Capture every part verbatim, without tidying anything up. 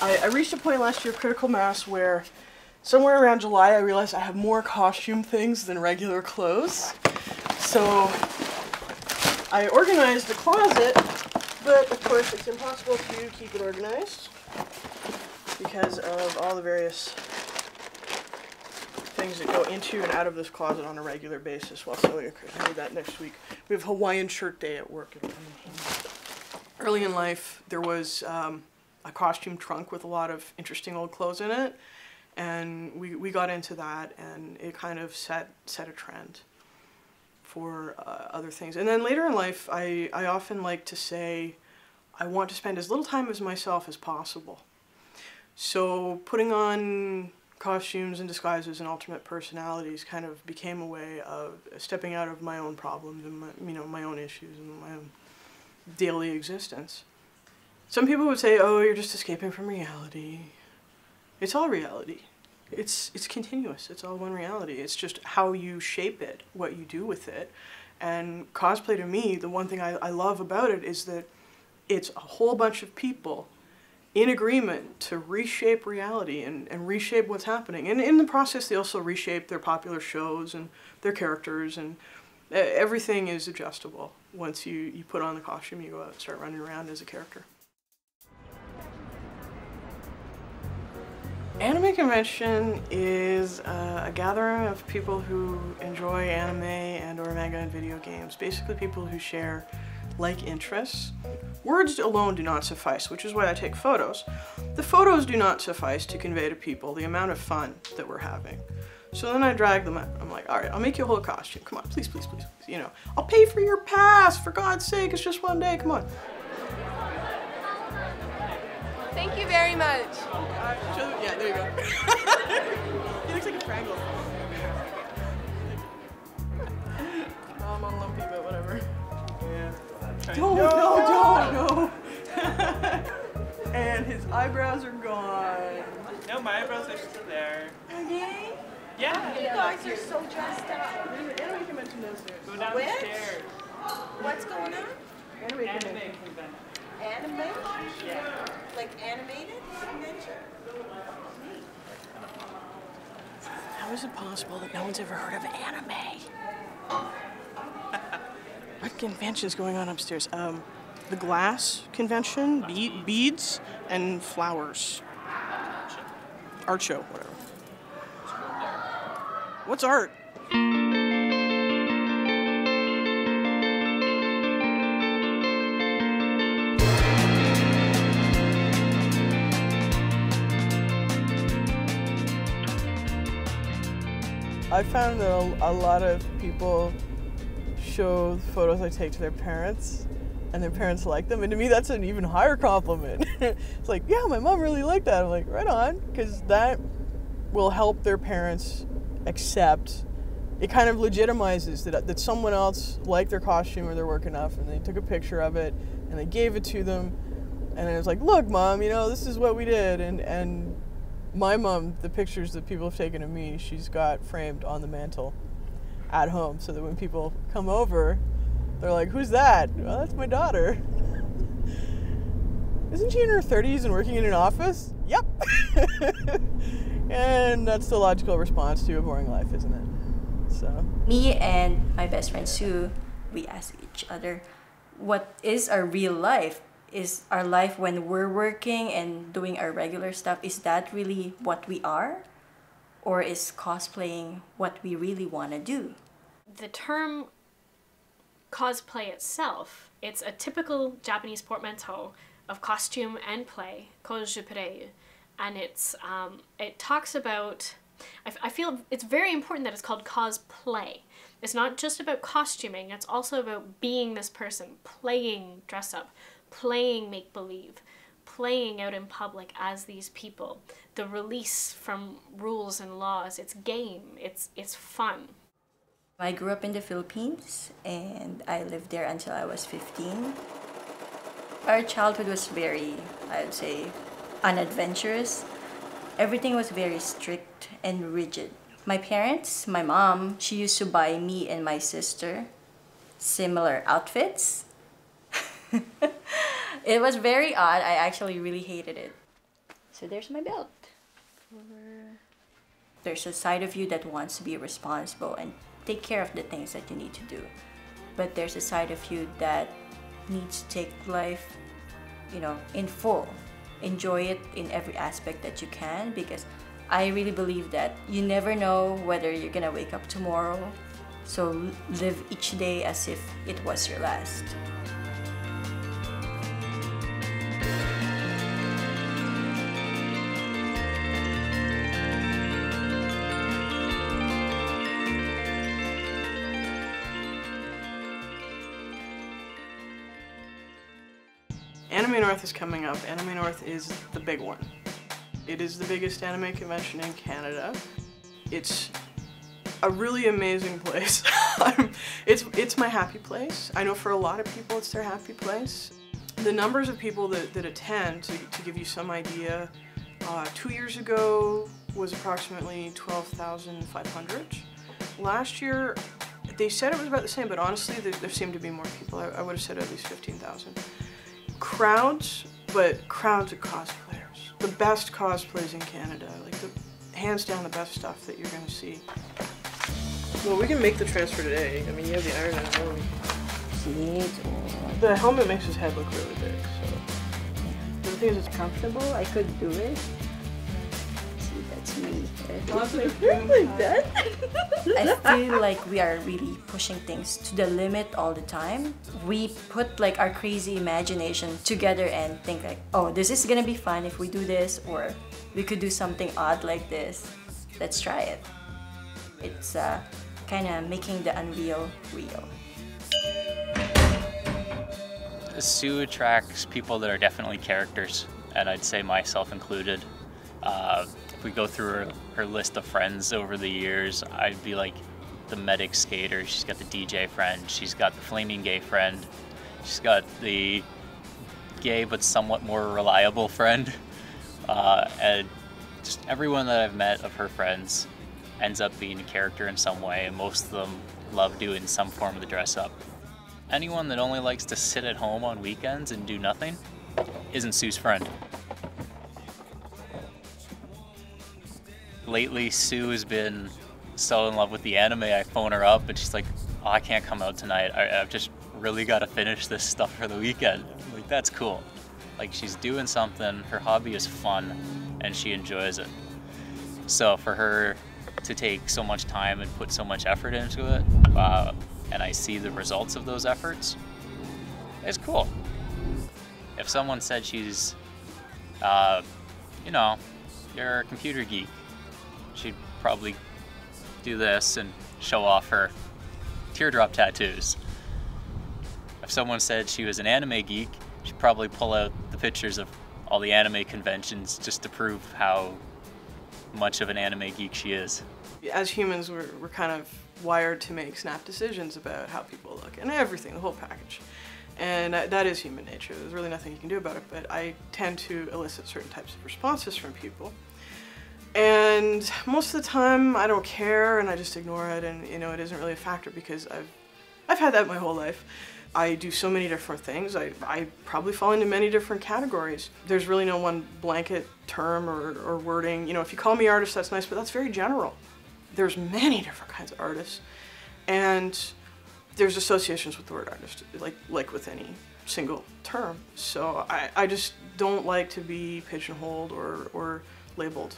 I, I reached a point last year, critical mass, where somewhere around July I realized I have more costume things than regular clothes. So I organized the closet, but of course it's impossible to keep it organized because of all the various things that go into and out of this closet on a regular basis while selling a Christmas. I need that next week. We have Hawaiian shirt day at work. Early in life, there was um, a costume trunk with a lot of interesting old clothes in it, and we, we got into that, and it kind of set, set a trend for uh, other things. And then later in life, I, I often like to say, I want to spend as little time as myself as possible. So putting on costumes and disguises and alternate personalities kind of became a way of stepping out of my own problems and my, you know, my own issues and my own daily existence. Some people would say, oh, you're just escaping from reality. It's all reality. It's, it's continuous. It's all one reality. It's just how you shape it, what you do with it. And cosplay, to me, the one thing I, I love about it is that it's a whole bunch of people in agreement to reshape reality and, and reshape what's happening. And in the process, they also reshape their popular shows and their characters, and everything is adjustable. Once you, you put on the costume, you go out and start running around as a character. Anime convention is uh, a gathering of people who enjoy anime and or manga and video games, basically people who share like interests. Words alone do not suffice, which is why I take photos. The photos do not suffice to convey to people the amount of fun that we're having. So then I drag them out. I'm like, all right, I'll make you a whole costume. Come on, please, please, please, please. You know, I'll pay for your pass. For God's sake, it's just one day. Come on. Thank you very much. Uh, them, yeah, there you go. He looks like a Fraggle. I'm on Lumpy, but whatever. Yeah. Don't, no, no, don't, no. And his eyebrows are gone. No, my eyebrows are still there. Are they? Yeah. You guys are so dressed up. Anime convention downstairs. Go downstairs. What's going on? Anime convention. Anime? Yeah. Like animated convention? How is it possible that no one's ever heard of anime? What convention's going on upstairs? Um, the glass convention, be beads, and flowers. Art show, whatever. What's art? I found that a, a lot of people show photos I take to their parents, and their parents like them, and to me that's an even higher compliment. It's like, yeah, my mom really liked that. I'm like, right on, because that will help their parents accept. It kind of legitimizes that, that someone else liked their costume or their work enough, and they took a picture of it, and they gave it to them, and it was like, look, Mom, you know, this is what we did, and, and my mom, the pictures that people have taken of me, she's got framed on the mantle at home, so that when people come over, they're like, who's that? Well, that's my daughter. Isn't she in her thirties and working in an office? Yep. And that's the logical response to a boring life, isn't it? So. Me and my best friend Sue, we ask each other, what is our real life? Is our life when we're working and doing our regular stuff, is that really what we are? Or is cosplaying what we really want to do? The term cosplay itself, it's a typical Japanese portmanteau of costume and play, kojuprei, and it's um, it talks about, I, I feel it's very important that it's called cosplay. It's not just about costuming, it's also about being this person, playing dress up, playing make-believe, playing out in public as these people, the release from rules and laws, it's game, it's, it's fun. I grew up in the Philippines and I lived there until I was fifteen. Our childhood was very, I would say, unadventurous. Everything was very strict and rigid. My parents, my mom, she used to buy me and my sister similar outfits. It was very odd. I actually really hated it. So there's my belt. There's a side of you that wants to be responsible and take care of the things that you need to do. But there's a side of you that needs to take life, you know, in full. Enjoy it in every aspect that you can, because I really believe that you never know whether you're gonna wake up tomorrow. So live each day as if it was your last. Anime North is coming up. Anime North is the big one. It is the biggest anime convention in Canada. It's a really amazing place. it's, it's my happy place. I know for a lot of people it's their happy place. The numbers of people that, that attend, to, to give you some idea, uh, two years ago was approximately twelve thousand five hundred. Last year, they said it was about the same, but honestly there, there seemed to be more people. I, I would have said at least fifteen thousand. Crowds, but crowds of cosplayers. The best cosplays in Canada, like the, hands down the best stuff that you're going to see. Well, we can make the transfer today. I mean, you have the iron and helmet. The helmet makes his head look really big, so. The thing is, it's comfortable. I could do it. See, that's me. That's like that. I feel like we are really pushing things to the limit all the time. We put like our crazy imagination together and think like, oh, this is gonna be fun if we do this, or we could do something odd like this. Let's try it. It's uh, kind of making the unreal real. Sue attracts people that are definitely characters, and I'd say myself included. Uh, if we go through her, her list of friends over the years, I'd be like the medic skater, she's got the D J friend, she's got the flaming gay friend, she's got the gay but somewhat more reliable friend, uh, and just everyone that I've met of her friends ends up being a character in some way, and most of them love doing some form of the dress up. Anyone that only likes to sit at home on weekends and do nothing isn't Sue's friend. Lately, Sue has been so in love with the anime, I phone her up and she's like, oh, I can't come out tonight, I, I've just really got to finish this stuff for the weekend. I'm like, that's cool. Like, she's doing something, her hobby is fun, and she enjoys it. So for her to take so much time and put so much effort into it, uh, and I see the results of those efforts, it's cool. If someone said she's, uh, you know, you're a computer geek, she'd probably do this and show off her teardrop tattoos. If someone said she was an anime geek, she'd probably pull out the pictures of all the anime conventions just to prove how much of an anime geek she is. As humans, we're, we're kind of wired to make snap decisions about how people look and everything, the whole package. And that is human nature. There's really nothing you can do about it, but I tend to elicit certain types of responses from people. And most of the time, I don't care, and I just ignore it, and you know, it isn't really a factor because I've, I've had that my whole life. I do so many different things. I, I probably fall into many different categories. There's really no one blanket term or, or wording. You know, if you call me artist, that's nice, but that's very general. There's many different kinds of artists, and there's associations with the word artist, like like with any single term. So I, I just don't like to be pigeonholed or, or labeled.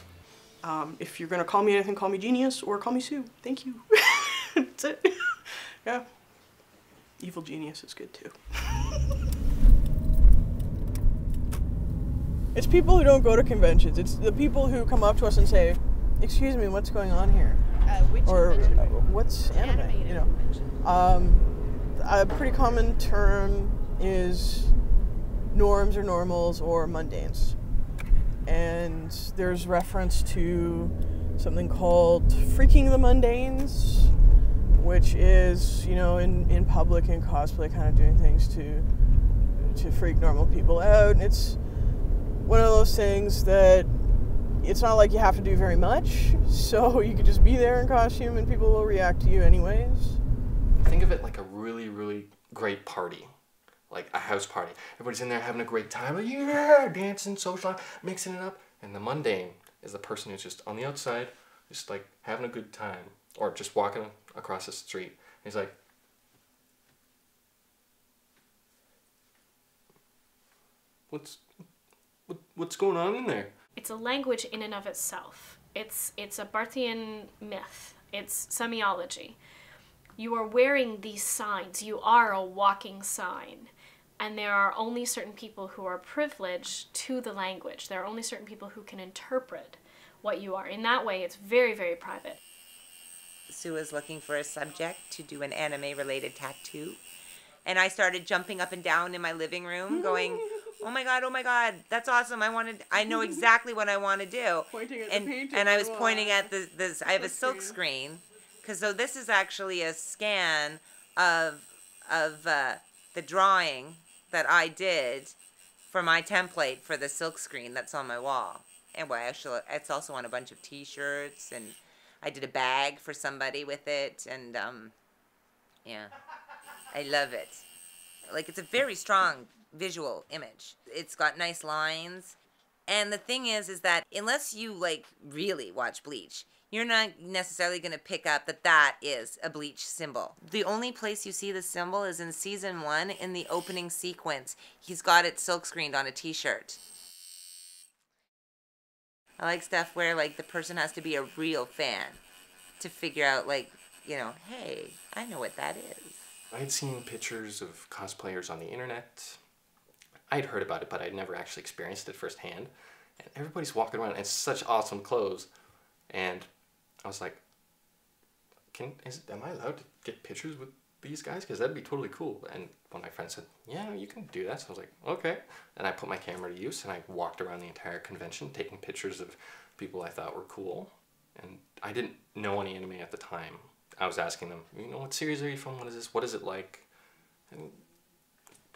Um, if you're gonna call me anything, call me genius or call me Sue. Thank you. That's it. Yeah. Evil genius is good too. It's people who don't go to conventions. It's the people who come up to us and say, "Excuse me, what's going on here?" Uh, which or uh, what's anime? Anime, you know. Um, a pretty common term is norms or normals or mundanes. And there's reference to something called freaking the mundanes, which is, you know, in, in public and cosplay kind of doing things to to freak normal people out. And it's one of those things that it's not like you have to do very much, so you could just be there in costume and people will react to you anyways. Think of it like a really, really great party. Like a house party. Everybody's in there having a great time. Like, yeah, dancing, social, mixing it up. And the mundane is the person who's just on the outside, just like having a good time, or just walking across the street. And he's like, what's, what, what's going on in there? It's a language in and of itself. It's, it's a Barthian myth. It's semiology. You are wearing these signs. You are a walking sign. And there are only certain people who are privileged to the language. There are only certain people who can interpret what you are. In that way, it's very, very private. Sue was looking for a subject to do an anime-related tattoo. And I started jumping up and down in my living room going, oh my God, oh my God, that's awesome. I wanted, I know exactly what I want to do. Pointing at and, the painting. And I was wow. pointing at this, this I have a silk screen. Because so this is actually a scan of, of uh, the drawing that I did for my template for the silk screen that's on my wall. Anyway, actually, it's also on a bunch of T-shirts, and I did a bag for somebody with it, and um, yeah, I love it. Like, it's a very strong visual image. It's got nice lines, and the thing is, is that unless you like really watch Bleach, you're not necessarily going to pick up that that is a Bleach symbol. The only place you see the symbol is in season one in the opening sequence. He's got it silk screened on a T-shirt. I like stuff where like the person has to be a real fan to figure out like, you know, hey, I know what that is. I'd seen pictures of cosplayers on the internet. I'd heard about it, but I'd never actually experienced it firsthand. And everybody's walking around in such awesome clothes, and I was like, "Can is, am I allowed to get pictures with these guys? Because that'd be totally cool." And one of my friends said, "Yeah, you can do that." So I was like, "Okay." And I put my camera to use, and I walked around the entire convention taking pictures of people I thought were cool. And I didn't know any anime at the time. I was asking them, "You know, what series are you from? What is this? What is it like?" And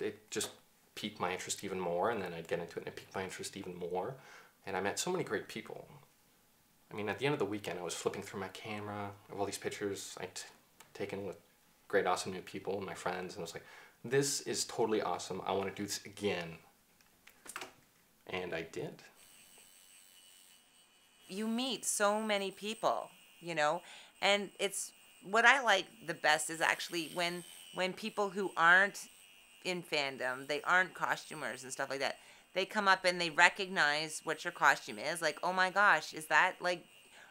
it just piqued my interest even more. And then I'd get into it, and it piqued my interest even more. And I met so many great people. I mean, at the end of the weekend, I was flipping through my camera of all these pictures I'd taken with great, awesome new people and my friends, and I was like, this is totally awesome. I want to do this again. And I did. You meet so many people, you know, and it's what I like the best is actually when, when people who aren't in fandom, they aren't costumers and stuff like that, they come up and they recognize what your costume is. Like, oh my gosh, is that like,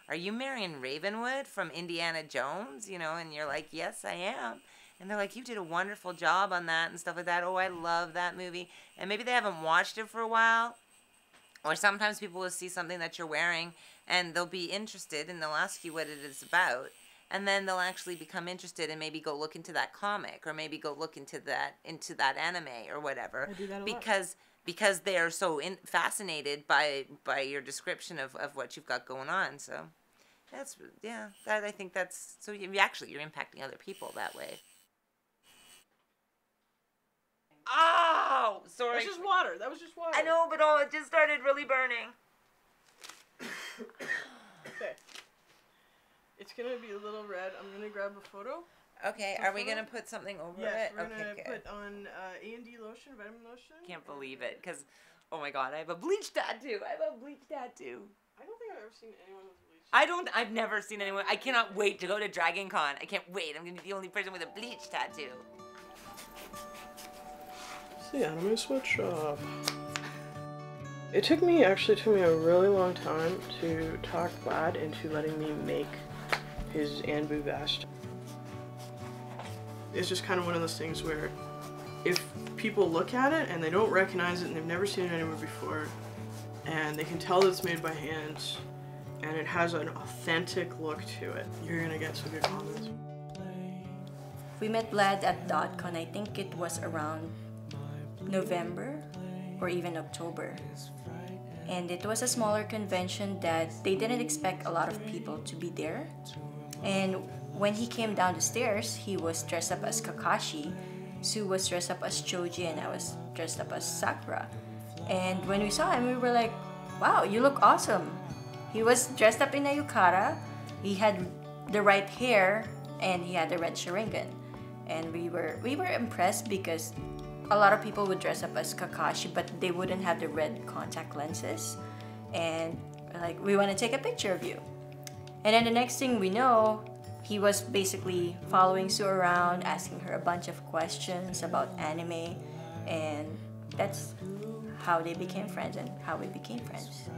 are you Marion Ravenwood from Indiana Jones? You know, and you're like, yes, I am. And they're like, you did a wonderful job on that and stuff like that. Oh, I love that movie. And maybe they haven't watched it for a while. Or sometimes people will see something that you're wearing and they'll be interested and they'll ask you what it is about. And then they'll actually become interested and maybe go look into that comic or maybe go look into that into that anime or whatever. I do that a because. Lot. Because they are so in, fascinated by by your description of, of what you've got going on. So that's, yeah, that, I think that's, so you, actually you're impacting other people that way. Oh, sorry. That was just water. That was just water. I know, but oh, it just started really burning. Okay. It's going to be a little red. I'm going to grab a photo. Okay, are we gonna put something over yes, it? Yes, we're okay, gonna good. put on uh, A and D lotion, vitamin lotion. Can't believe it, cause oh my God, I have a Bleach tattoo. I have a Bleach tattoo. I don't think I've ever seen anyone with Bleach. I don't. I've never seen anyone. I cannot wait to go to Dragon Con. I can't wait. I'm gonna be the only person with a Bleach tattoo. It's the Anime Sweatshop. It took me actually took me a really long time to talk Vlad into letting me make his Anbu vest. It's just kind of one of those things where if people look at it and they don't recognize it and they've never seen it anywhere before and they can tell that it's made by hands and it has an authentic look to it, you're going to get some good comments. We met Vlad at DotCon. I think it was around November or even October. And it was a smaller convention that they didn't expect a lot of people to be there. And when he came down the stairs, he was dressed up as Kakashi, Sue was dressed up as Choji, and I was dressed up as Sakura. And when we saw him, we were like, wow, you look awesome. He was dressed up in a yukata, he had the right hair, and he had the red Sharingan. And we were, we were impressed because a lot of people would dress up as Kakashi, but they wouldn't have the red contact lenses. and like, we want to take a picture of you. And then the next thing we know, he was basically following Sue around, asking her a bunch of questions about anime, and that's how they became friends and how we became friends.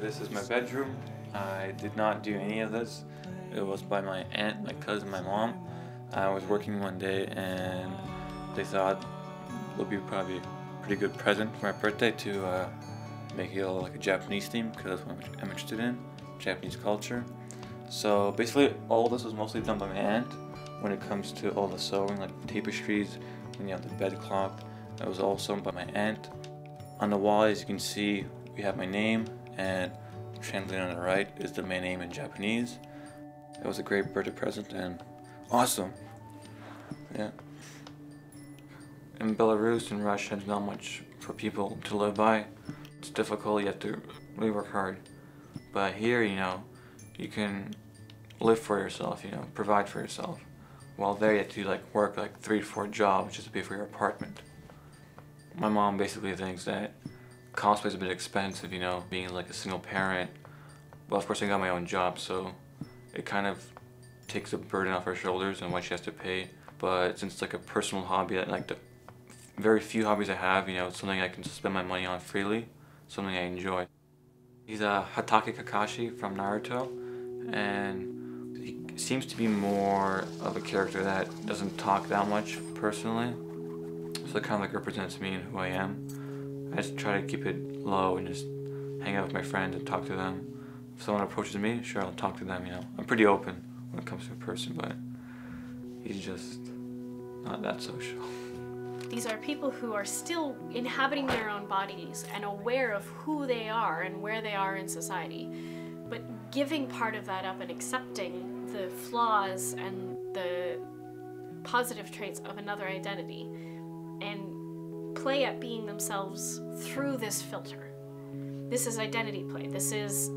This is my bedroom. I did not do any of this. It was by my aunt, my cousin, my mom. I was working one day and they thought it would be probably a pretty good present for my birthday to uh, make it all like a Japanese theme, because that's what I'm interested in, Japanese culture. So basically all this was mostly done by my aunt when it comes to all the sewing, like tapestries, when you have the bed clock. That was all sewn by my aunt. On the wall, as you can see, we have my name, and translated on the right is the main name in Japanese. It was a great birthday present and awesome. Yeah. In Belarus and Russia, there's not much for people to live by. It's difficult, you have to really work hard. But here, you know, you can live for yourself, you know, provide for yourself. While there, you have to like work like three to four jobs just to pay for your apartment. My mom basically thinks that cosplay is a bit expensive, you know, being like a single parent. Well, of course I got my own job, so it kind of takes a burden off her shoulders and what she has to pay. But since it's like a personal hobby, like the very few hobbies I have, you know, it's something I can spend my money on freely, something I enjoy. He's a Hatake Kakashi from Naruto, and he seems to be more of a character that doesn't talk that much personally. So it kind of like represents me and who I am. I just try to keep it low and just hang out with my friends and talk to them. If someone approaches me, sure, I'll talk to them, you know. I'm pretty open when it comes to a person, but he's just not that social. These are people who are still inhabiting their own bodies and aware of who they are and where they are in society, but giving part of that up and accepting the flaws and the positive traits of another identity, and play at being themselves through this filter. This is identity play. This is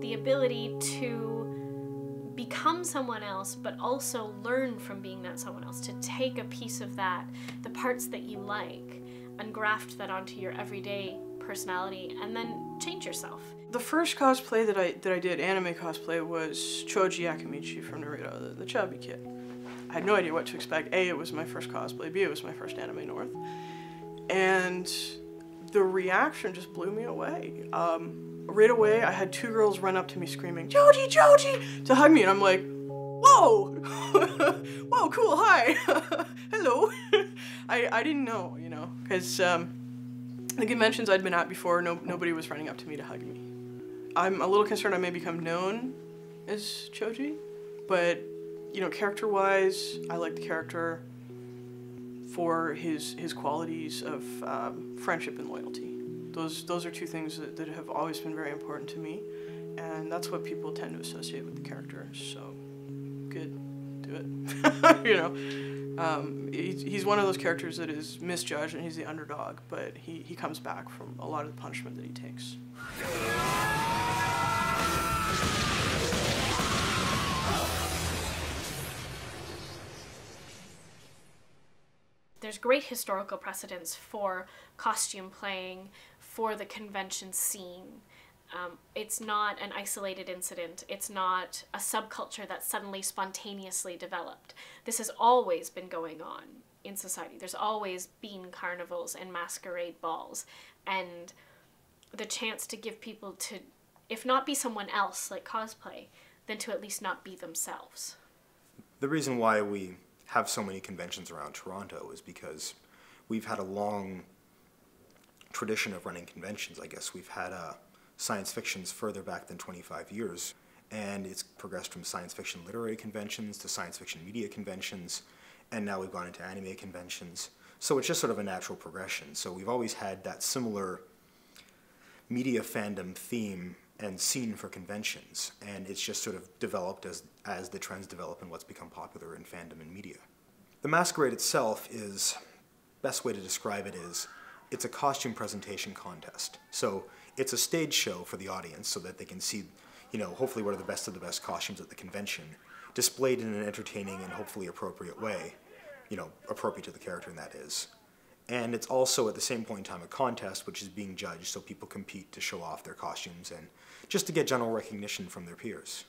the ability to become someone else, but also learn from being that someone else, to take a piece of that, the parts that you like, and graft that onto your everyday personality, and then change yourself. The first cosplay that I, that I did, anime cosplay, was Choji Akimichi from Naruto, the, the chubby kid. I had no idea what to expect. A, it was my first cosplay. B, it was my first Anime North. And the reaction just blew me away. Um, right away, I had two girls run up to me screaming, "Choji, Choji!" to hug me, and I'm like, whoa! Whoa, cool, hi! Hello! I, I didn't know, you know, because um, the conventions I'd been at before, no, nobody was running up to me to hug me. I'm a little concerned I may become known as Choji, but you know, character-wise, I like the character for his his qualities of um, friendship and loyalty. Those those are two things that, that have always been very important to me, and that's what people tend to associate with the character. So, good, do it. You know, um, he, he's one of those characters that is misjudged, and he's the underdog, but he he comes back from a lot of the punishment that he takes. There's great historical precedence for costume playing, for the convention scene. Um, it's not an isolated incident. It's not a subculture that suddenly spontaneously developed. This has always been going on in society. There's always been carnivals and masquerade balls, and the chance to give people to, if not be someone else like cosplay, then to at least not be themselves. The reason why we have so many conventions around Toronto is because we've had a long tradition of running conventions. I guess we've had uh, science fictions further back than twenty-five years, and it's progressed from science fiction literary conventions to science fiction media conventions, and now we've gone into anime conventions. So it's just sort of a natural progression. So we've always had that similar media fandom theme and scene for conventions, and it's just sort of developed as, as the trends develop and what's become popular in fandom and media. The masquerade itself is, best way to describe it is, it's a costume presentation contest. So it's a stage show for the audience so that they can see, you know, hopefully what are the best of the best costumes at the convention, displayed in an entertaining and hopefully appropriate way, you know, appropriate to the character, and that is. And it's also at the same point in time a contest which is being judged, so people compete to show off their costumes and just to get general recognition from their peers.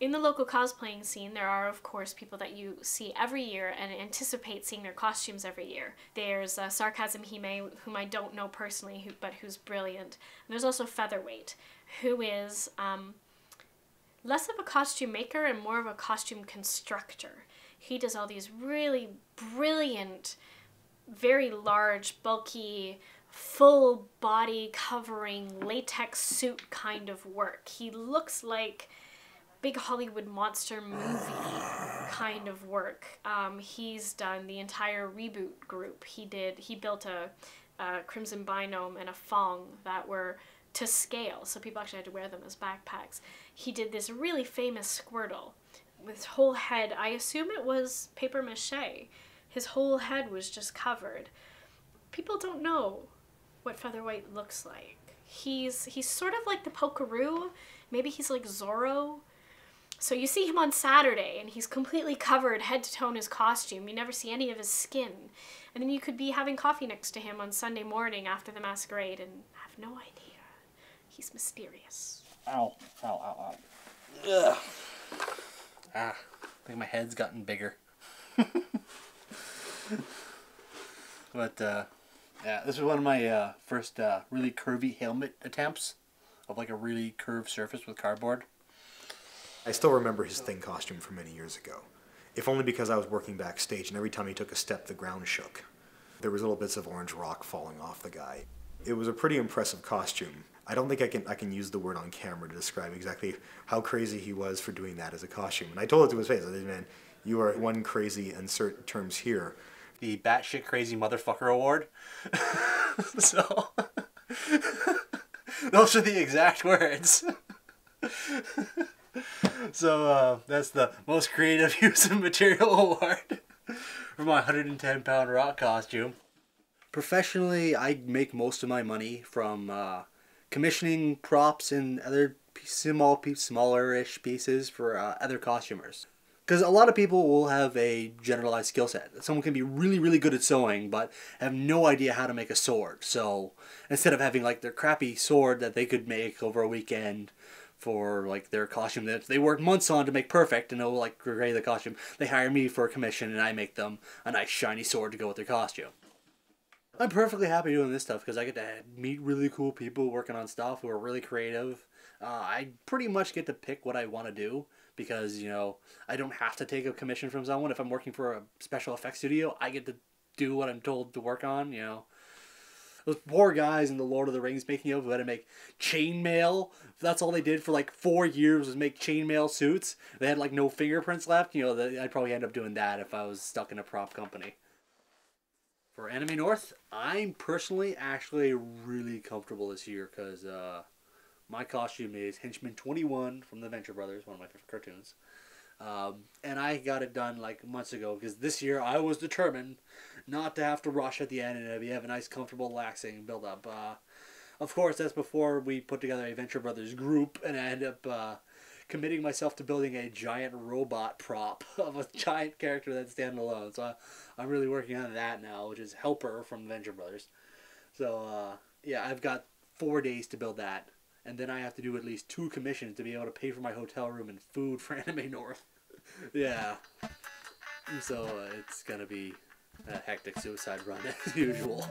In the local cosplaying scene, there are of course people that you see every year and anticipate seeing their costumes every year. There's uh, Sarcasm Hime, whom I don't know personally, who, but who's brilliant. And there's also Featherweight, who is um, less of a costume maker and more of a costume constructor. He does all these really brilliant, very large, bulky, full body covering latex suit kind of work. He looks like big Hollywood monster movie kind of work. Um, he's done the entire reboot group. He did. He built a, a Crimson Binome and a Fong that were to scale, so people actually had to wear them as backpacks. He did this really famous Squirtle with his whole head. I assume it was paper mache. His whole head was just covered. People don't know what Featherweight looks like. He's he's sort of like the Polkaroo. Maybe he's like Zorro. So you see him on Saturday, and he's completely covered head to toe in his costume. You never see any of his skin. And then you could be having coffee next to him on Sunday morning after the masquerade and have no idea. He's mysterious. Ow. Ow, ow, ow. Ugh. Ah, I think my head's gotten bigger. But, uh, yeah, this was one of my uh, first uh, really curvy helmet attempts of, like, a really curved surface with cardboard. I still remember his Thing costume from many years ago, if only because I was working backstage, and every time he took a step, the ground shook. There was little bits of orange rock falling off the guy. It was a pretty impressive costume. I don't think I can, I can use the word on camera to describe exactly how crazy he was for doing that as a costume. And I told it to his face. I said, man, you are one crazy, insert terms here. The batshit crazy motherfucker award. So, those are the exact words. So uh, that's the most creative use of material award for my one hundred ten pound rock costume. Professionally, I make most of my money from uh, commissioning props and other small, smaller-ish pieces for uh, other costumers. Because a lot of people will have a generalized skill set. Someone can be really, really good at sewing, but have no idea how to make a sword. So instead of having like their crappy sword that they could make over a weekend for like their costume that they worked months on to make perfect and they'll like grade the costume, they hire me for a commission and I make them a nice shiny sword to go with their costume. I'm perfectly happy doing this stuff because I get to meet really cool people working on stuff who are really creative. Uh, I pretty much get to pick what I want to do because, you know, I don't have to take a commission from someone. If I'm working for a special effects studio, I get to do what I'm told to work on, you know. Those poor guys in the Lord of the Rings making of who had to make chainmail. That's all they did for like four years was make chainmail suits. They had like no fingerprints left. You know, I'd probably end up doing that if I was stuck in a prop company. For Anime North, I'm personally actually really comfortable this year because uh, my costume is Henchman twenty-one from the Venture Brothers, one of my favorite cartoons. Um, and I got it done like months ago because this year I was determined not to have to rush at the end and we have a nice comfortable relaxing build up. Uh, of course that's before we put together a Venture Brothers group and I ended up uh, committing myself to building a giant robot prop of a giant character that's standalone. So I, I'm really working on that now, which is Helper from Venture Brothers. So uh, yeah, I've got four days to build that. And then I have to do at least two commissions to be able to pay for my hotel room and food for Anime North. Yeah. So uh, it's going to be a hectic suicide run as usual.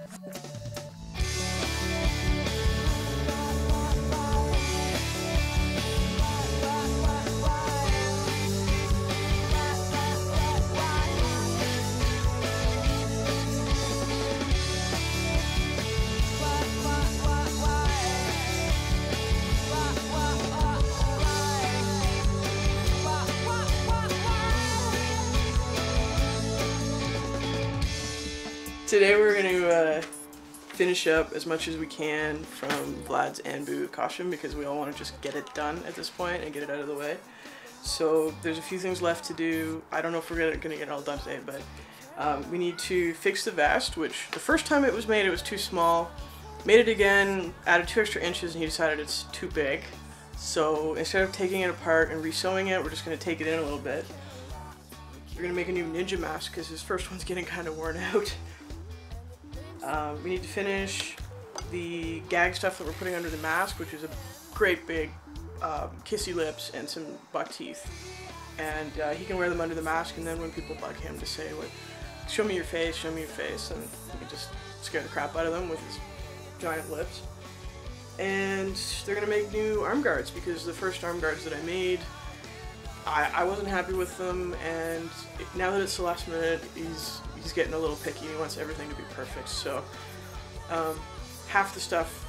Today we're going to uh, finish up as much as we can from Vlad's Anbu costume because we all want to just get it done at this point and get it out of the way. So there's a few things left to do. I don't know if we're going to get it all done today, but um, we need to fix the vest, which the first time it was made it was too small. Made it again, added two extra inches, and he decided it's too big. So instead of taking it apart and re-sewing it, we're just going to take it in a little bit. They're gonna make a new ninja mask because his first one's getting kind of worn out. Uh, we need to finish the gag stuff that we're putting under the mask, which is a great big um, kissy lips and some buck teeth. And uh, he can wear them under the mask, and then when people bug him to say, like, show me your face, show me your face, and he can just scare the crap out of them with his giant lips. And they're gonna make new arm guards, because the first arm guards that I made, I, I wasn't happy with them, and now that it's the last minute, he's, he's getting a little picky. He wants everything to be perfect, so um, half the stuff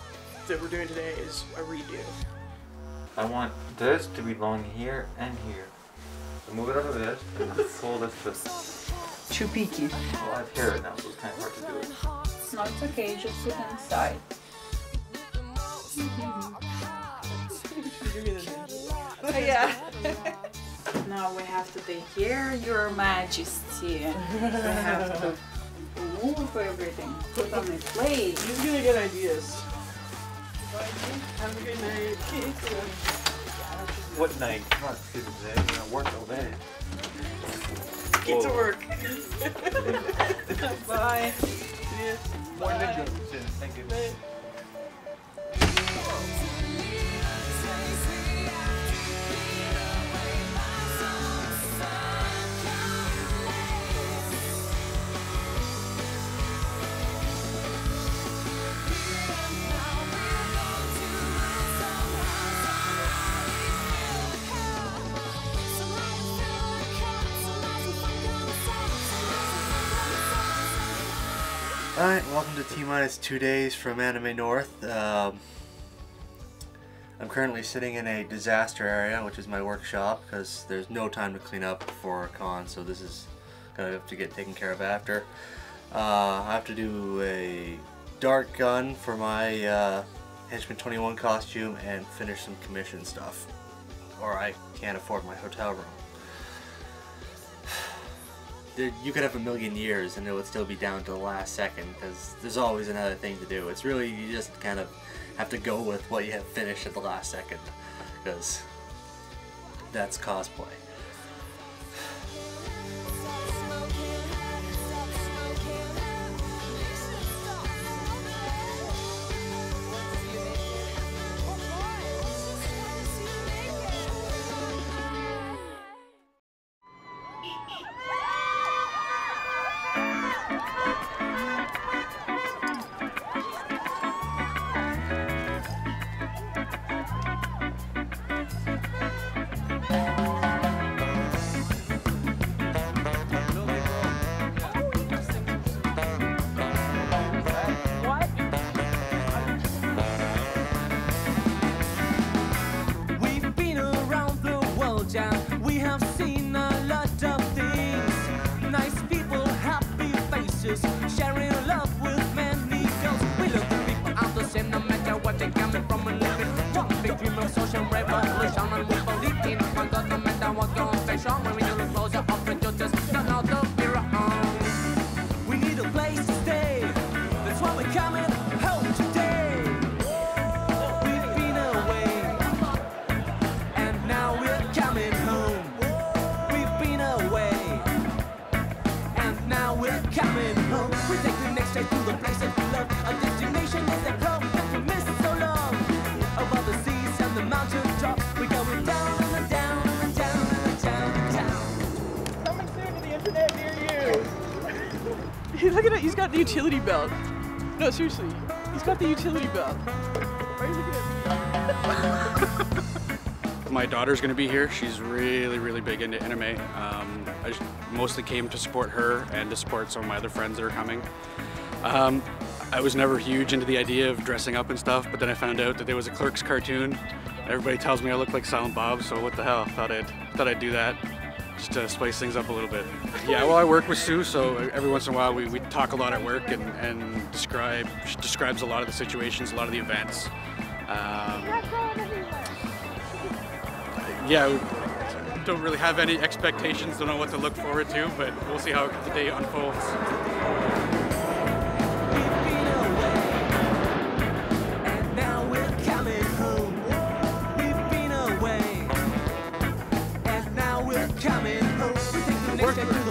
that we're doing today is a redo. I want this to belong here and here. So move it out of this, and then pull this this. Too peaky. Well, I have hair right now, so it's kind of hard to do it. It's not okay, just look inside. Yeah. Now we have to take care, Your Majesty. We have to move everything, put on a plate. He's gonna get ideas. Have a good night. What night? Not stupid day. I'm gonna work all day. Get to work. Bye. See ya. More ninjas. Thank you. Bye. Alright, welcome to T-minus two days from Anime North. Um, I'm currently sitting in a disaster area, which is my workshop, because there's no time to clean up for a con, so this is going to have to get taken care of after. Uh, I have to do a dart gun for my uh, Henchman twenty-one costume and finish some commission stuff, or I can't afford my hotel room. You could have a million years and it would still be down to the last second, because there's always another thing to do. It's really, you just kind of have to go with what you have finished at the last second, because that's cosplay. The utility belt. No, seriously, he's got the utility belt. Why are you looking at me? My daughter's gonna be here. She's really, really big into anime. Um, I mostly came to support her and to support some of my other friends that are coming. Um, I was never huge into the idea of dressing up and stuff, but then I found out that there was a Clerks cartoon. Everybody tells me I look like Silent Bob, so what the hell? Thought I'd thought I'd do that. Just to spice things up a little bit. Yeah, well, I work with Sue, so every once in a while we, we talk a lot at work, and, and describe, she describes a lot of the situations, a lot of the events. Um, yeah, don't really have any expectations, don't know what to look forward to, but we'll see how the day unfolds. Work.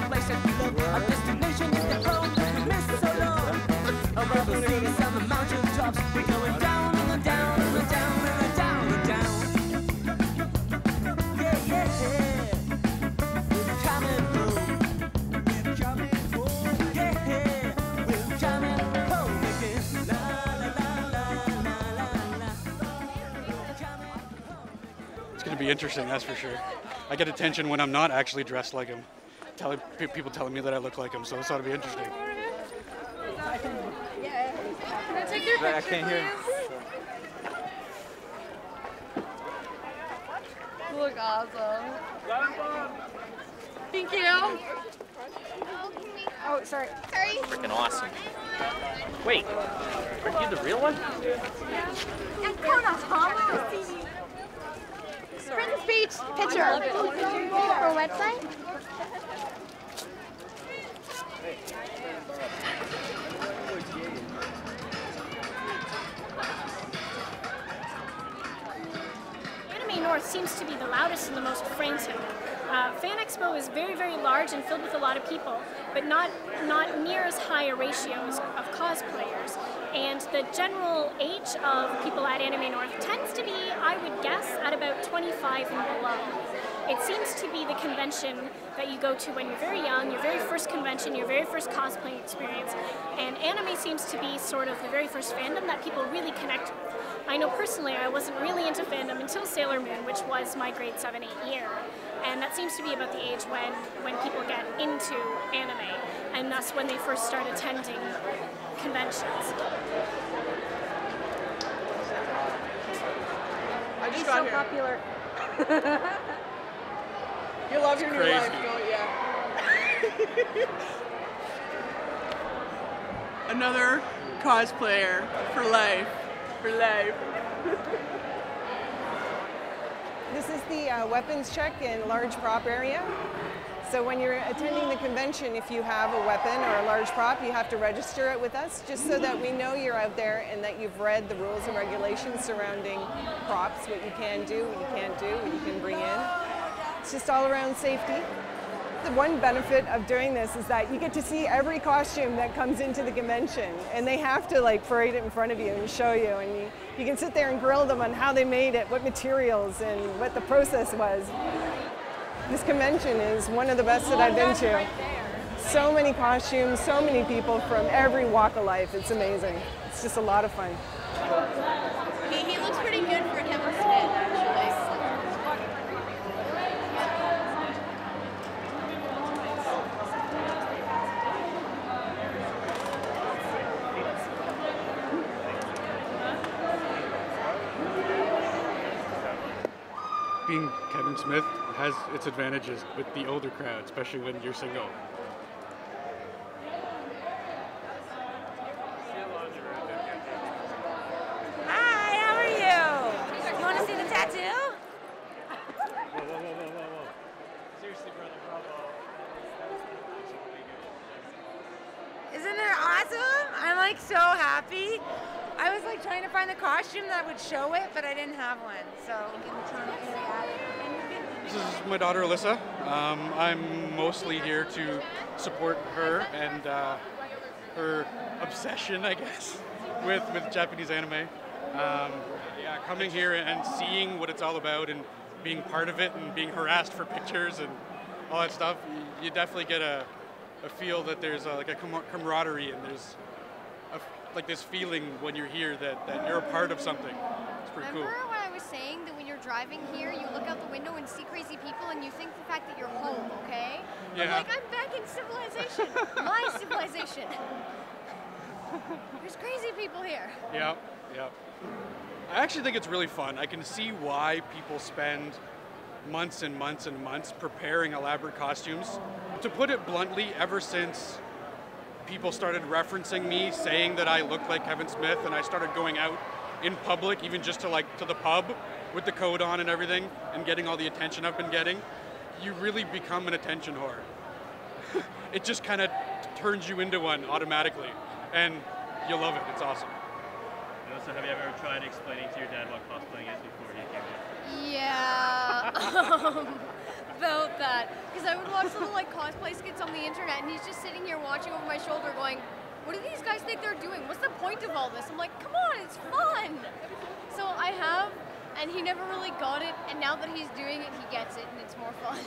be interesting, that's for sure. I get attention when I'm not actually dressed like him. Telling, people telling me that I look like him, so it's ought to be interesting. Can I take your picture, I can't hear. You look awesome. Thank you. Oh, sorry. Sorry. Freaking awesome. Wait, are you the real one? And Kona, Tom. Print and speech picture. For website? Anime North seems to be the loudest and the most frames here. Uh, Fan Expo is very, very large and filled with a lot of people, but not, not near as high a ratio of cosplayers. And the general age of people at Anime North tends to be, I would guess, at about twenty-five and below. It seems to be the convention that you go to when you're very young, your very first convention, your very first cosplay experience. And anime seems to be sort of the very first fandom that people really connect with. I know personally I wasn't really into fandom until Sailor Moon, which was my grade seven, eight year. And that seems to be about the age when, when people get into anime, and that's when they first start attending conventions. I just He's got so here. Popular. You love it's your crazy. New life, don't ya? Another cosplayer for life. For life. This is the uh, weapons check and large prop area. So when you're attending the convention, if you have a weapon or a large prop, you have to register it with us just so that we know you're out there and that you've read the rules and regulations surrounding props, what you can do, what you can't do, what you can bring in. It's just all around safety. The one benefit of doing this is that you get to see every costume that comes into the convention, and they have to like parade it in front of you and show you, and you, you can sit there and grill them on how they made it, what materials, and what the process was. This convention is one of the best that I've been to. So many costumes, so many people from every walk of life. It's amazing. It's just a lot of fun. He, he looks pretty good for Kevin Smith, actually. Being Kevin Smith has its advantages with the older crowd, especially when you're single. Hi, how are you? You want to see the tattoo? Whoa, whoa, whoa, whoa, whoa, whoa. Seriously, brother, bravo. Isn't it awesome? I'm like so happy. I was like trying to find the costume that would show it, but I didn't have one, so I'm trying to figure out it. This is my daughter, Alyssa. Um, I'm mostly here to support her and uh, her obsession, I guess, with, with Japanese anime. Um, yeah, coming here and seeing what it's all about and being part of it and being harassed for pictures and all that stuff, you definitely get a, a feel that there's a, like a camaraderie and there's a, like this feeling when you're here that, that you're a part of something. It's pretty cool. Remember when I was saying that when you're driving here, you look out the window and see crazy people and you think the fact that you're home, okay? Yeah. I'm like, I'm back in civilization. My civilization. There's crazy people here. Yeah, yeah. I actually think it's really fun. I can see why people spend months and months and months preparing elaborate costumes. To put it bluntly, ever since people started referencing me, saying that I looked like Kevin Smith, and I started going out in public, even just to like to the pub with the coat on and everything, and getting all the attention I've been getting, you really become an attention whore. It just kind of turns you into one automatically, and you love it. It's awesome. And also, have you ever tried explaining to your dad what cosplaying is before he came here? Yeah. About that, because I would watch little like cosplay skits on the internet, and he's just sitting here watching over my shoulder going, what do these guys think they're doing? What's the point of all this? I'm like, come on, it's fun. So I have, and he never really got it, and now that he's doing it, he gets it, and it's more fun.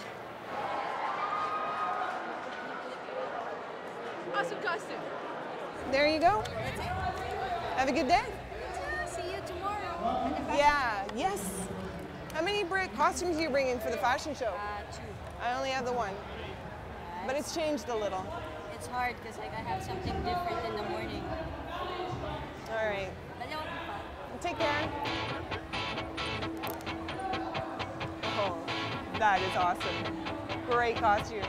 Awesome costume. There you go. Have a good day. See you tomorrow. Yeah, yes. How many costumes are you bringing for the fashion show? Uh, two. I only have the one. Yes. But it's changed a little. It's hard because like, I have something different in the morning. All right. Take care. Oh, that is awesome. Great costume.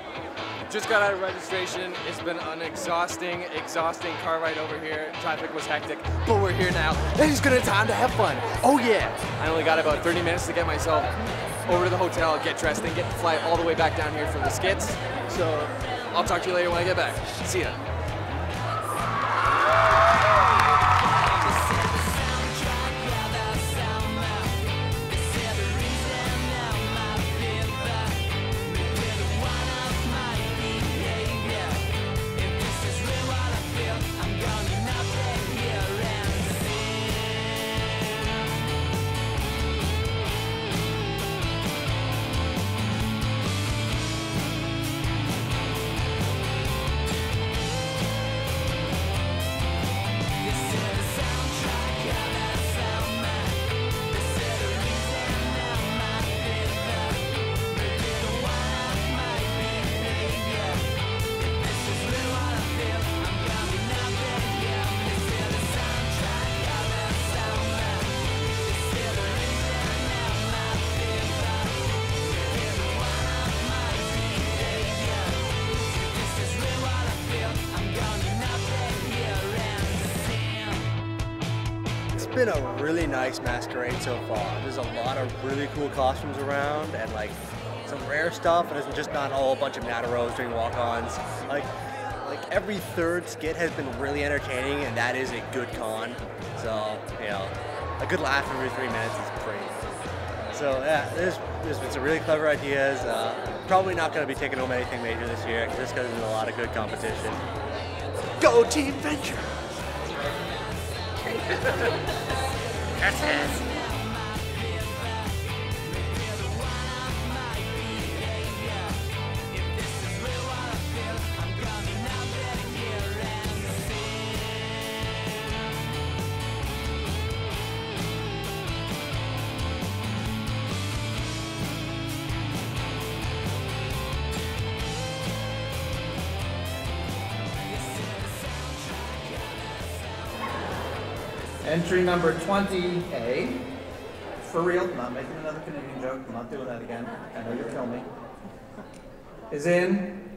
Just got out of registration. It's been an exhausting, exhausting car ride over here. Traffic was hectic, but we're here now. It is gonna be time to have fun. Oh yeah. I only got about thirty minutes to get myself over to the hotel, get dressed, and get to fly all the way back down here from the skits. So I'll talk to you later when I get back. See ya. It's been a really nice masquerade so far. There's a lot of really cool costumes around and like some rare stuff, and it's just not all a bunch of Nataros doing walk-ons. Like, like every third skit has been really entertaining, and that is a good con. So, you know, a good laugh every three minutes is great. So yeah, there's, there's been some really clever ideas. Uh, probably not gonna be taking home anything major this year, just because there's a lot of good competition. Go Dean Venture! That's it. Entry number twenty A. For real, I'm not making another Canadian joke. I'm not doing that again. I know you'll kill me. Is in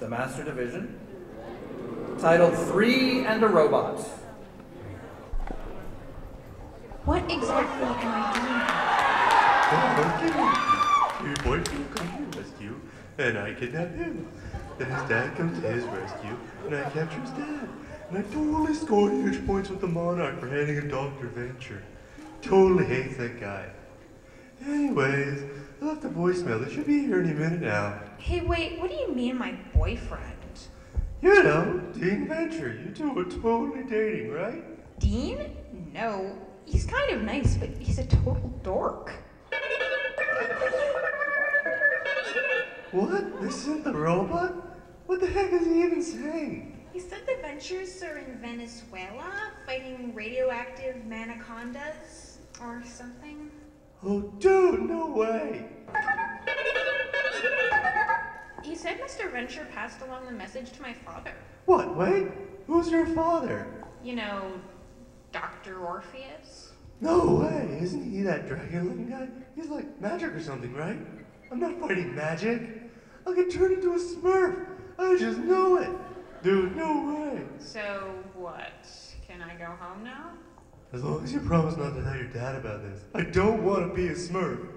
the Master Division. Titled Three and a Robot. What exactly am I doing? Your boyfriend comes to rescue, and I kidnap him. Then his dad comes to his rescue, and I capture his dad. And I totally scored huge points with the Monarch for handing him Doctor Venture. Totally hates that guy. Anyways, I left a voicemail. It should be here any minute now. Hey, wait, what do you mean my boyfriend? You know, Dean Venture. You two are totally dating, right? Dean? No. He's kind of nice, but he's a total dork. What? This isn't the robot? What the heck is he even saying? He said the Ventures are in Venezuela, fighting radioactive manacondas or something. Oh, dude, no way! He said Mister Venture passed along the message to my father. What, wait? Who's your father? You know, Doctor Orpheus? No way! Isn't he that dragon-looking guy? He's like magic or something, right? I'm not fighting magic. I could turn into a Smurf. I just know it. Dude, no way! So, what? Can I go home now? As long as you promise not to tell your dad about this. I don't want to be a Smurf!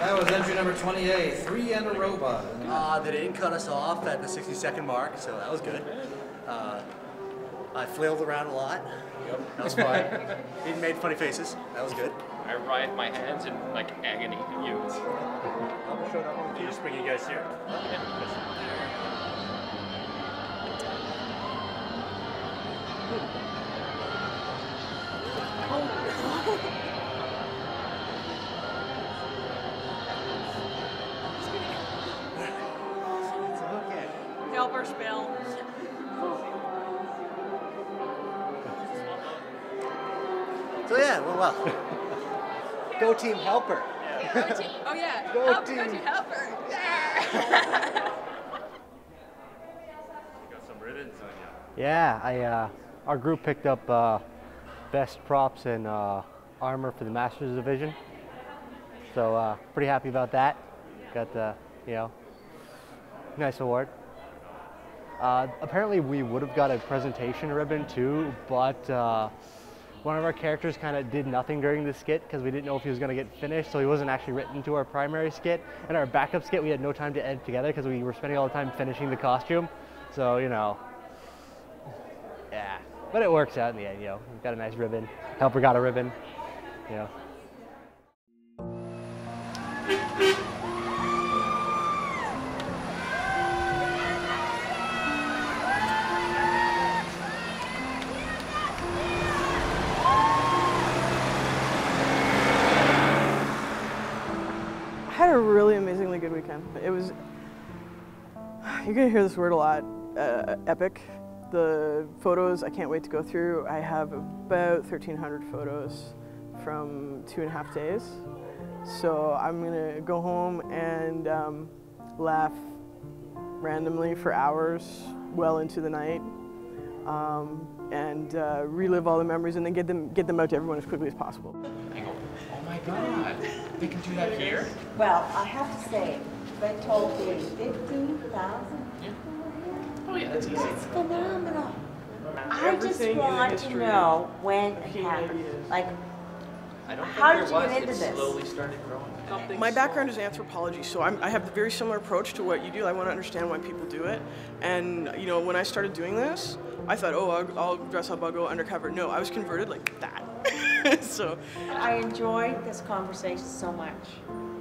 That was entry number twenty-eight, Three and a Robot. Ah, uh, they didn't cut us off at the sixty second mark, so that was good. Uh, I flailed around a lot. Yep. That was fun. He made funny faces. That was good. I writhed my hands in like agony. You. I'm sure that one. You just bring you guys here. our spell. So yeah, well, well. Go Team Helper. Yeah. Go team, oh yeah, go, Help, team. Go Team Helper. Yeah. You got some ribbons on you. Yeah, I, uh, our group picked up uh, best props and uh, armor for the Masters Division. So uh, pretty happy about that. Got the, you know, nice award. Uh, apparently we would have got a presentation ribbon too, but uh, one of our characters kind of did nothing during the skit because we didn't know if he was going to get finished, so he wasn't actually written to our primary skit. And our backup skit we had no time to edit together because we were spending all the time finishing the costume. So, you know, yeah. But it works out in the end, you know. We've got a nice ribbon. Helper got a ribbon, you know. It was, you're gonna hear this word a lot, uh, epic. The photos, I can't wait to go through. I have about thirteen hundred photos from two and a half days. So I'm gonna go home and um, laugh randomly for hours, well into the night, um, and uh, relive all the memories and then get them, get them out to everyone as quickly as possible. Oh my God, they can do that here? Well, I have to say, they told me fifteen thousand people here. Oh yeah, that's easy. That's phenomenal. I just want to know when it happened. Like, how did you get into this? It slowly started growing. My background is anthropology, so I'm, I have a very similar approach to what you do. I want to understand why people do it. And, you know, when I started doing this, I thought, oh, I'll, I'll dress up, I'll go undercover. No, I was converted like that. So I enjoyed this conversation so much.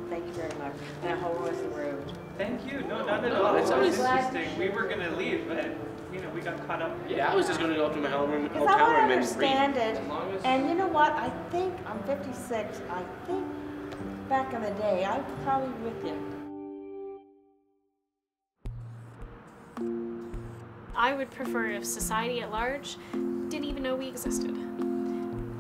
Thank you very much. And I hope it wasn't rude. Thank you. No, not at all. No, it's always interesting. We were gonna leave, but you know we got caught up. Yeah, I was just gonna go up to my hotel room and understand it. And you know what? I think I'm fifty-six. I think back in the day, I was probably with you. I would prefer if society at large didn't even know we existed.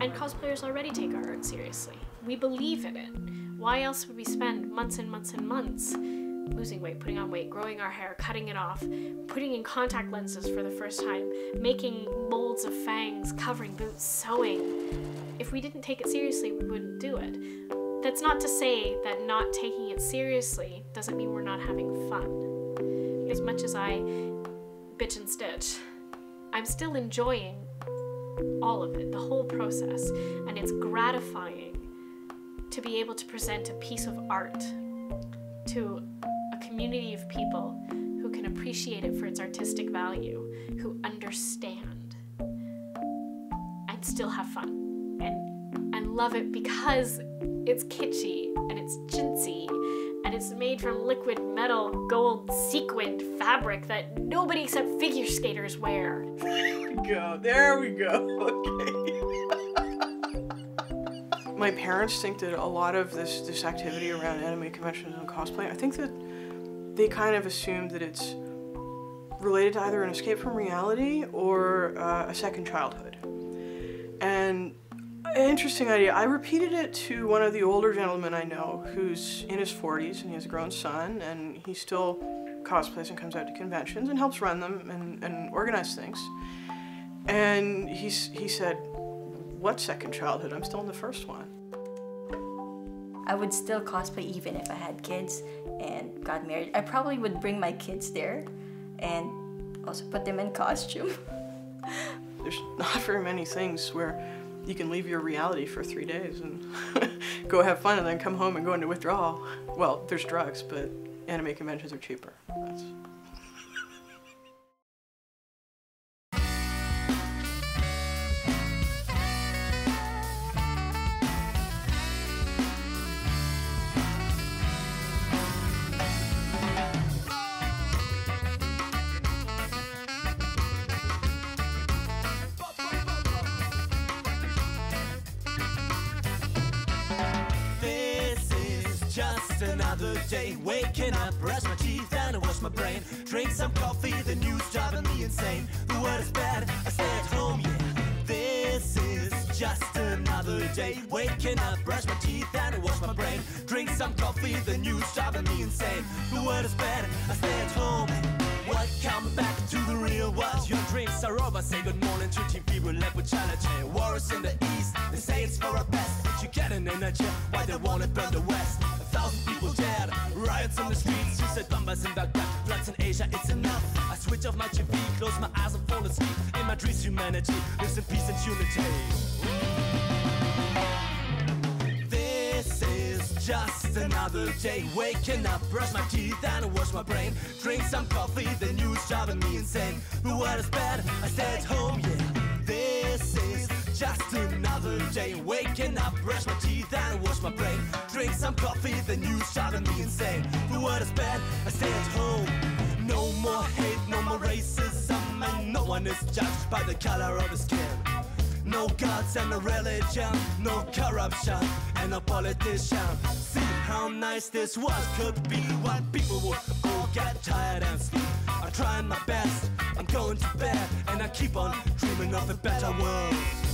And cosplayers already take our art seriously. We believe in it. Why else would we spend months and months and months losing weight, putting on weight, growing our hair, cutting it off, putting in contact lenses for the first time, making molds of fangs, covering boots, sewing? If we didn't take it seriously, we wouldn't do it. That's not to say that not taking it seriously doesn't mean we're not having fun. As much as I bitch and stitch, I'm still enjoying all of it, the whole process, and it's gratifying to be able to present a piece of art to a community of people who can appreciate it for its artistic value, who understand, and still have fun, and, and love it because it's kitschy, and it's chintzy, and it's made from liquid metal, gold, sequined fabric that nobody except figure skaters wear. Go. There we go. Okay. My parents think that a lot of this this activity around anime conventions and cosplay, I think that they kind of assume that it's related to either an escape from reality or uh, a second childhood. And an interesting idea. I repeated it to one of the older gentlemen I know who's in his forties and he has a grown son and he still cosplays and comes out to conventions and helps run them and, and organize things. And he, he said, what second childhood? I'm still in the first one. I would still cosplay even if I had kids and got married. I probably would bring my kids there and also put them in costume. There's not very many things where you can leave your reality for three days and go have fun and then come home and go into withdrawal. Well, there's drugs, but anime conventions are cheaper. That's just enough. another day. Waking up, brush my teeth and I wash my brain. Drink some coffee, the news driving me insane. The world is bad, I stay at home, yeah. This is just another day. Waking up, brush my teeth and I wash my brain. Drink some coffee, the news driving me insane. The world is bad, I stay at home. Welcome back to the real world. Your dreams are over, say good morning to T V. We'll let with challenge. War is in the east, they say it's for our best. But you get an energy, why they wanna burn the west. A thousand people dead, riots on the streets. Suicide bombers in Baghdad, floods in Asia, it's enough. I switch off my T V, close my eyes and fall asleep. In my dreams humanity lives in peace and unity. This is just another day. Waking up, brush my teeth and I wash my brain. Drink some coffee, the news driving me insane. The world is bad, I stay at home, yeah. This is just another day. Waking up, brush my teeth and wash my brain. Drink some coffee, the news driving me insane. The world is bad, I stay at home. No more hate, no more racism, and no one is judged by the color of his skin. No gods and no religion, no corruption and no politician. See how nice this world could be. What people would all get tired and sleep. I'm trying my best, I'm going to bed, and I keep on dreaming of a better world.